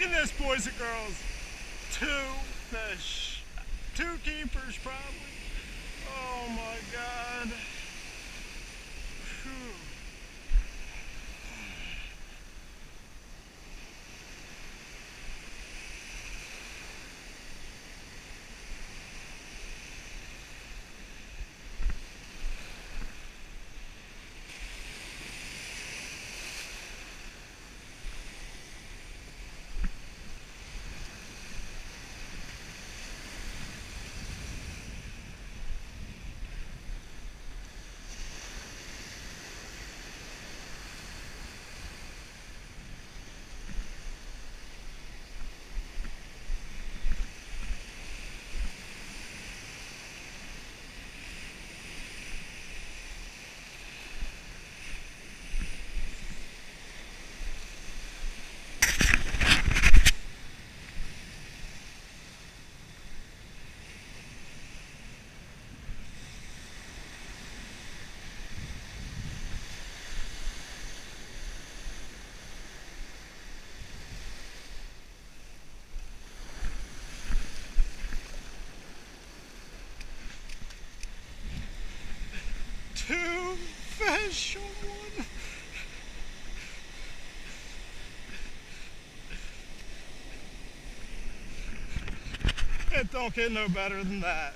Look at this, boys and girls. Two keepers, probably. Oh my God. Whew. Two fish on one. It don't get no better than that.